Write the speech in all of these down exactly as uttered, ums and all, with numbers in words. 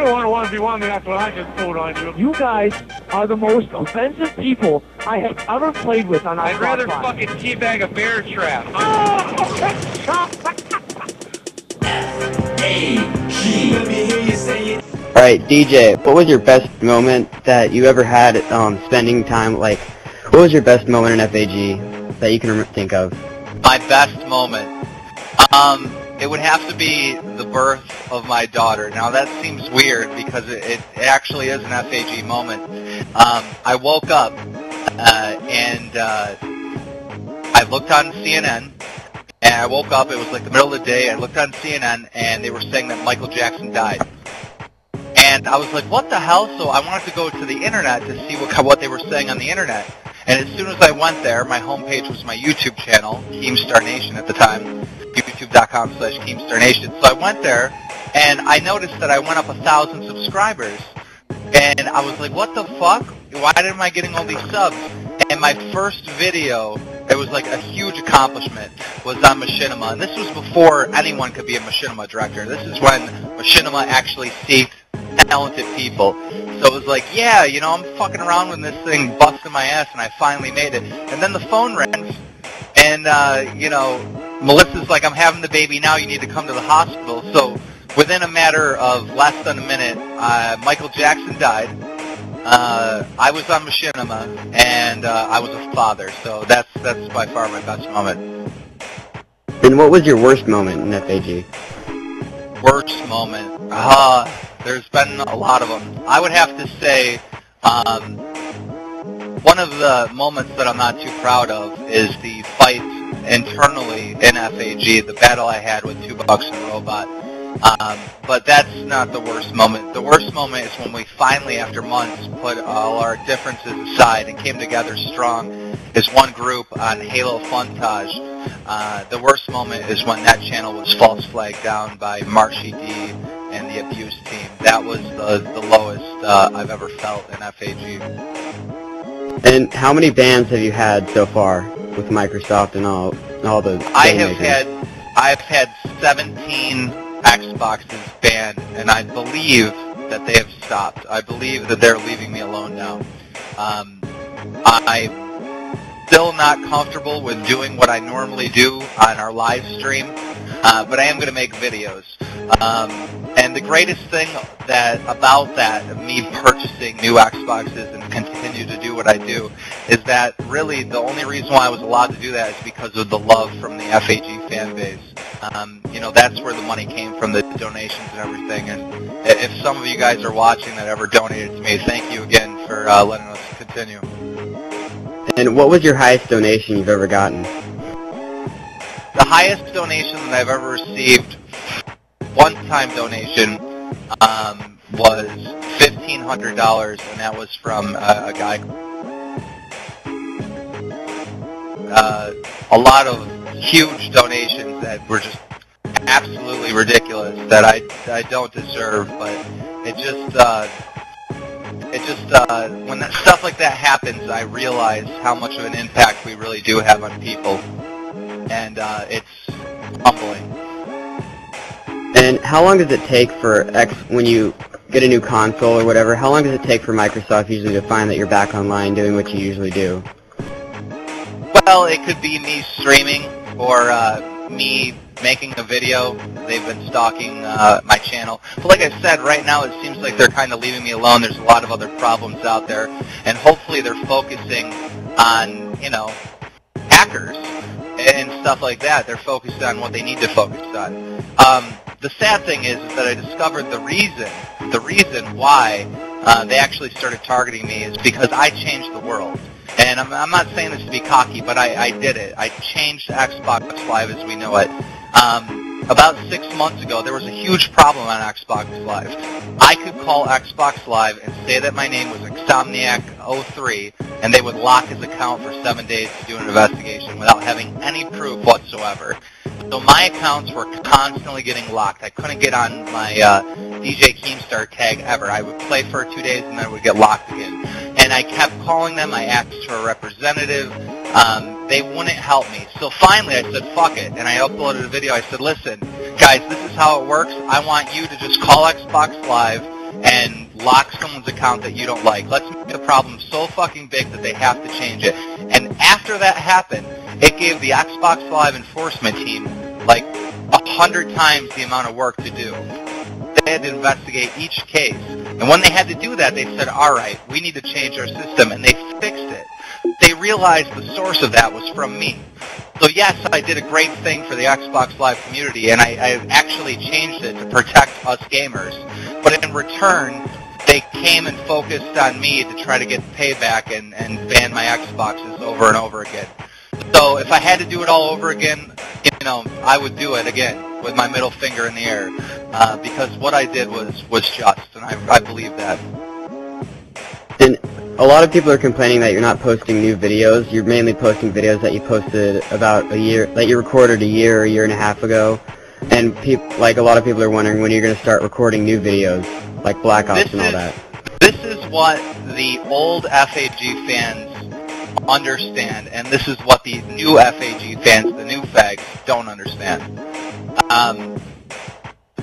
you don't want to one v one me, that's what I just pulled on you. You guys are the most offensive people I have ever played with on Xbox Live. I'd rather fucking teabag a bear trap. Alright, D J, what was your best moment that you ever had um, spending time, like, what was your best moment in F A G that you can think of? My best moment? Um... It would have to be the birth of my daughter. Now that seems weird because it, it actually is an F A G moment. Um, I woke up uh, and uh, I looked on C N N, and I woke up, it was like the middle of the day, I looked on C N N and they were saying that Michael Jackson died. And I was like, what the hell? So I wanted to go to the internet to see what, what they were saying on the internet. And as soon as I went there, my homepage was my YouTube channel, Team Star Nation at the time. YouTube.com slash Keemstar Nation. So I went there, and I noticed that I went up a thousand subscribers. And I was like, what the fuck? Why am I getting all these subs? And my first video, it was like a huge accomplishment, was on Machinima. And this was before anyone could be a Machinima director. This is when Machinima actually seeked talented people. So it was like, yeah, you know, I'm fucking around with this thing, busting my ass, and I finally made it. And then the phone rang, and, uh, you know, Melissa's like, I'm having the baby now, you need to come to the hospital. So within a matter of less than a minute, uh, Michael Jackson died. Uh, I was on Machinima, and uh, I was a father. So that's that's by far my best moment. And what was your worst moment in F A G? Worst moment? Uh, there's been a lot of them. I would have to say um, one of the moments that I'm not too proud of is the fight internally in F A G, the battle I had with Two Bucks and Robot. Um, but that's not the worst moment. The worst moment is when we finally, after months, put all our differences aside and came together strong as one group on Halo Fontage. Uh, the worst moment is when that channel was false flagged down by Marshy D and the abuse team. That was the, the lowest uh, I've ever felt in F A G. And how many bans have you had so far? With Microsoft and all, all the. I have had, I've had seventeen Xboxes banned, and I believe that they have stopped. I believe that they're leaving me alone now. Um, I'm still not comfortable with doing what I normally do on our live stream, uh, but I am going to make videos. Um, and the greatest thing that about that, me purchasing new Xboxes and continue to do what I do, is that really the only reason why I was allowed to do that is because of the love from the F A G fan base. Um, you know, that's where the money came from, the donations and everything. And if some of you guys are watching that ever donated to me, thank you again for uh, letting us continue. And what was your highest donation you've ever gotten? The highest donation that I've ever received, one-time donation, um, was fifteen hundred dollars, and that was from uh, a guy. Uh, a lot of huge donations that were just absolutely ridiculous that I I don't deserve, but it just uh, it just uh, when that stuff like that happens, I realize how much of an impact we really do have on people, and uh, it's humbling. And how long does it take for X, when you get a new console or whatever, how long does it take for Microsoft usually to find that you're back online doing what you usually do? Well, it could be me streaming or uh, me making a video. They've been stalking uh, my channel. But like I said, right now it seems like they're kind of leaving me alone. There's a lot of other problems out there. And hopefully they're focusing on, you know, hackers and stuff like that. They're focused on what they need to focus on. Um, The sad thing is, is that I discovered the reason, the reason why uh, they actually started targeting me is because I changed the world. And I'm, I'm not saying this to be cocky, but I, I did it. I changed Xbox Live as we know it. Um, about six months ago, there was a huge problem on Xbox Live. I could call Xbox Live and say that my name was Exomniac oh three, and they would lock his account for seven days to do an investigation without having any proof whatsoever. So my accounts were constantly getting locked. I couldn't get on my uh, D J Keemstar tag ever. I would play for two days and then I would get locked again. And I kept calling them. I asked for a representative. Um, they wouldn't help me. So finally I said, fuck it. And I uploaded a video. I said, listen, guys, this is how it works. I want you to just call Xbox Live and lock someone's account that you don't like. Let's make the problem so fucking big that they have to change it. And after that happened, it gave the Xbox Live enforcement team like a hundred times the amount of work to do. They had to investigate each case. And when they had to do that, they said, all right, we need to change our system. And they fixed it. They realized the source of that was from me. So yes, I did a great thing for the Xbox Live community, and I, I actually changed it to protect us gamers. But in return, they came and focused on me to try to get payback and, and ban my Xboxes over and over again. So if I had to do it all over again, you know, I would do it again with my middle finger in the air, uh, because what I did was, was just, and I, I believe that. And a lot of people are complaining that you're not posting new videos. You're mainly posting videos that you posted about a year, that you recorded a year or a year and a half ago. And people, like a lot of people are wondering when you're going to start recording new videos, like Black Ops and all that. This is what the old F A G fans understand, and this is what the new F A G fans, the new fags, don't understand. Um,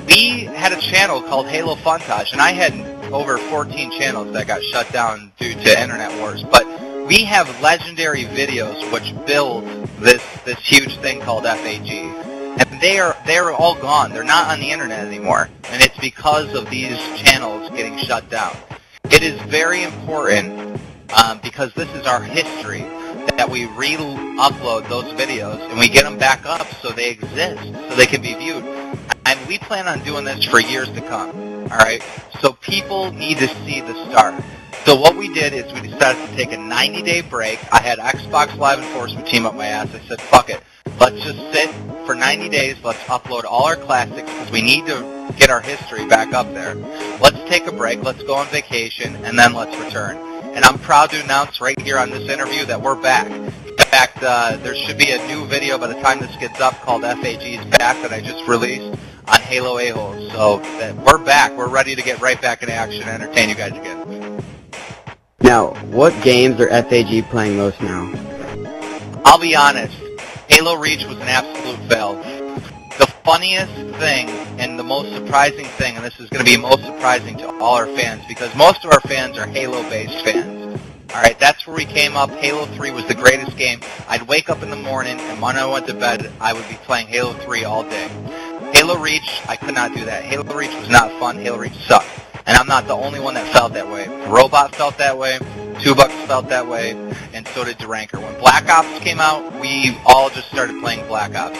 we had a channel called Halo Fontage, and I had over fourteen channels that got shut down due to internet wars, but we have legendary videos which build this this huge thing called F A G, and they are they're all gone. They're not on the internet anymore, and it's because of these channels getting shut down. It is very important, um, because this is our history, that we re-upload those videos and we get them back up so they exist, so they can be viewed. And we plan on doing this for years to come. Alright, so people need to see the start. So what we did is we decided to take a ninety day break. I had Xbox Live enforcement team up my ass. I said, fuck it. Let's just sit for ninety days. Let's upload all our classics because we need to get our history back up there. Let's take a break. Let's go on vacation, and then let's return. And I'm proud to announce right here on this interview that we're back. In fact, uh, there should be a new video by the time this gets up called F A G's Back that I just released on Halo A-Holes. So we're back. We're ready to get right back into action and entertain you guys again. Now, what games are F A G playing most now? I'll be honest. Halo Reach was an absolute fail. The funniest thing and the most surprising thing, and this is going to be most surprising to all our fans, because most of our fans are Halo-based fans. Alright, that's where we came up. Halo three was the greatest game. I'd wake up in the morning, and when I went to bed, I would be playing Halo three all day. Halo Reach, I could not do that. Halo Reach was not fun. Halo Reach sucked. And I'm not the only one that felt that way. Robot felt that way. Two Bucks felt that way. And so did Duranker. When Black Ops came out, we all just started playing Black Ops.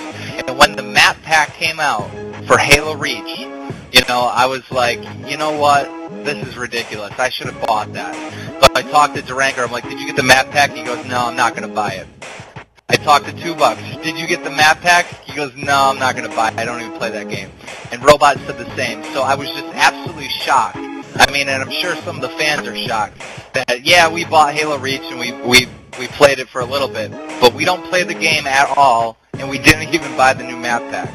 And when the map pack came out for Halo Reach, you know, I was like, you know what? This is ridiculous. I should have bought that. But I talked to Duranker. I'm like, did you get the map pack? He goes, no, I'm not going to buy it. I talked to Two Bucks. Did you get the map pack? He goes, no, I'm not going to buy it. I don't even play that game. And Robot said the same. So I was just absolutely shocked. I mean, and I'm sure some of the fans are shocked that, yeah, we bought Halo Reach and we, we, we played it for a little bit, but we don't play the game at all, and we didn't even buy the new map pack.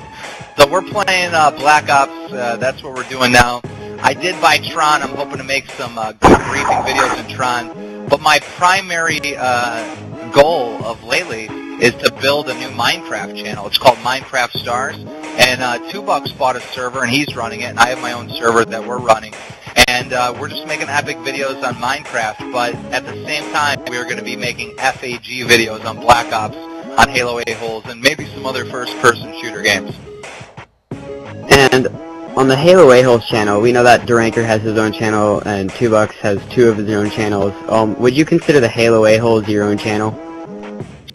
So we're playing uh, Black Ops. Uh, that's what we're doing now. I did buy Tron. I'm hoping to make some uh, good briefing videos in Tron. But my primary uh, goal of lately is to build a new Minecraft channel. It's called Minecraft Stars, and uh, Two Bucks bought a server, and he's running it, and I have my own server that we're running, and uh, we're just making epic videos on Minecraft, but at the same time, we're going to be making F A G videos on Black Ops, on Halo A-Holes, and maybe some other first-person shooter games. And on the Halo A-Holes channel, we know that Duranker has his own channel, and Two Bucks has two of his own channels. Um, would you consider the Halo A-Holes your own channel?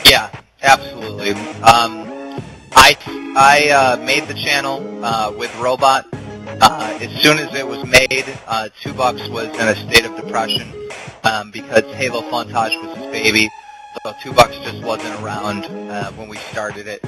Yeah. Absolutely. Um, I, I uh, made the channel uh, with Robot. Uh, as soon as it was made, uh, Two Bucks was in a state of depression um, because Halo Fontage was his baby. So Two Bucks just wasn't around uh, when we started it.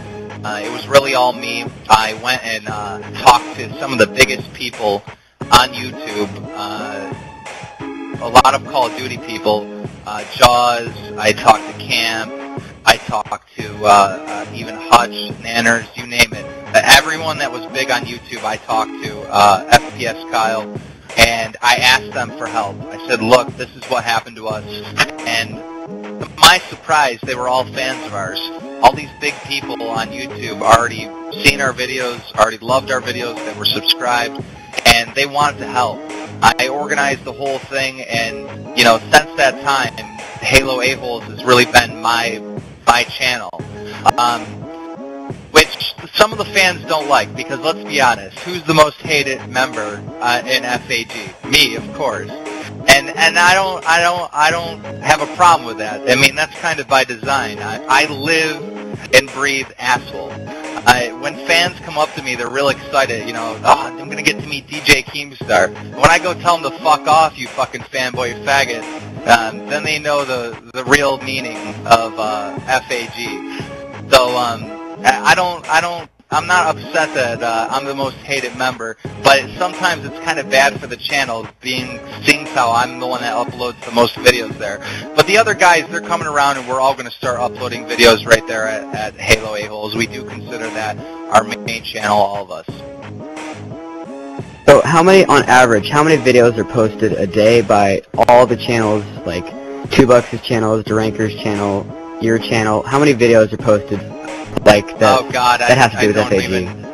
Uh, it was really all me. I went and uh, talked to some of the biggest people on YouTube, uh, a lot of Call of Duty people, uh, Jaws, I talked to Cam. I talked to uh, uh, even Hutch, Nanners, you name it. Everyone that was big on YouTube I talked to, uh, F P S Kyle, and I asked them for help. I said, look, this is what happened to us. And to my surprise, they were all fans of ours. All these big people on YouTube already seen our videos, already loved our videos, they were subscribed, and they wanted to help. I organized the whole thing, and, you know, since that time, Halo A-Holes has really been my, my channel. Um, which some of the fans don't like, because let's be honest, who's the most hated member uh, in F A G? Me, of course. And and I don't I don't I don't have a problem with that. I mean, that's kind of by design. I, I live and breathe asshole. I, when fans come up to me, they're real excited. You know, oh, I'm gonna get to meet D J Keemstar. When I go tell them to fuck off, you fucking fanboy faggot, um, then they know the the real meaning of uh, F A G. So um, I don't I don't. I'm not upset that uh, I'm the most hated member, but sometimes it's kind of bad for the channel, being seeing how I'm the one that uploads the most videos there. But the other guys, they're coming around, and we're all going to start uploading videos right there at, at Halo A-Holes. We do consider that our main channel, all of us. So how many, on average, how many videos are posted a day by all the channels, like Two Bucks' channels, Duranker's channel, your channel? How many videos are posted? Like that, oh God, that I, has to do I with F A G. Even,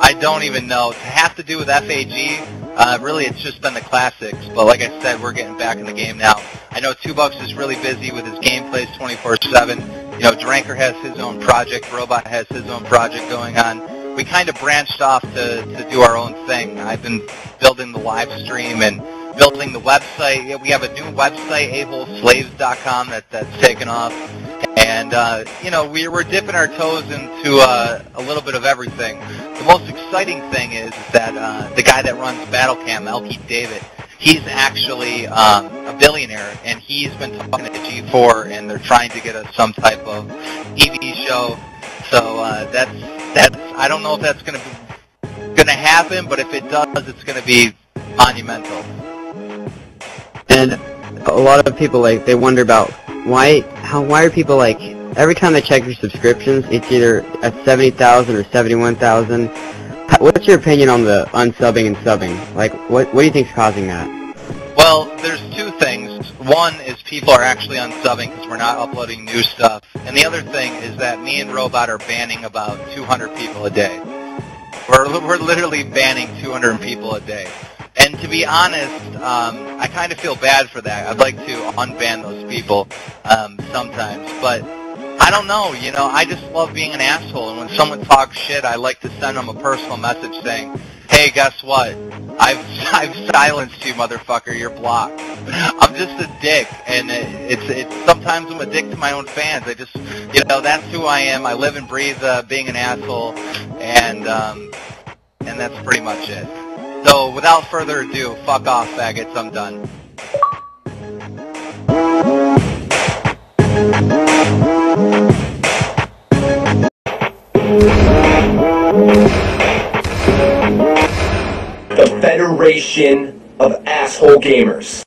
I don't even know. It has to do with F A G. Uh, really, it's just been the classics. But like I said, we're getting back in the game now. I know Two Bucks is really busy with his gameplays twenty-four seven. You know, Duranker has his own project. Robot has his own project going on. We kind of branched off to, to do our own thing. I've been building the live stream and building the website. We have a new website, able slaves dot com, that, that's taken off. And, uh, you know, we, we're dipping our toes into uh, a little bit of everything. The most exciting thing is that uh, the guy that runs Battlecam, Elke David, he's actually um, a billionaire, and he's been talking to G four, and they're trying to get us some type of T V show. So uh, that's, that's, I don't know if that's going to gonna happen, but if it does, it's going to be monumental. And a lot of people, like, they wonder about why... How, why are people, like, every time they check your subscriptions, it's either at seventy thousand or seventy-one thousand. What's your opinion on the unsubbing and subbing? Like, what, what do you think's causing that? Well, there's two things. One is people are actually unsubbing because we're not uploading new stuff. And the other thing is that me and Robot are banning about two hundred people a day. We're, we're literally banning two hundred people a day. And to be honest, um, I kind of feel bad for that. I'd like to unban those people um, sometimes. But I don't know, you know, I just love being an asshole. And when someone talks shit, I like to send them a personal message saying, hey, guess what? I've, I've silenced you, motherfucker. You're blocked. I'm just a dick. And it, it's, it's sometimes I'm a dick to my own fans. I just, you know, that's who I am. I live and breathe uh, being an asshole. And, um, and that's pretty much it. So, without further ado, fuck off, faggots, I'm done. The Federation of Asshole Gamers.